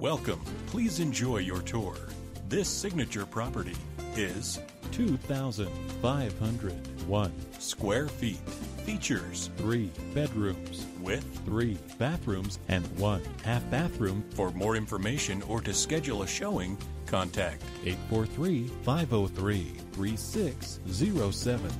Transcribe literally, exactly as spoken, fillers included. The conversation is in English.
Welcome. Please enjoy your tour. This signature property is two thousand five hundred one square feet. Features three bedrooms with three bathrooms and one half bathroom. For more information or to schedule a showing, contact eight four three, five oh three, three six oh seven.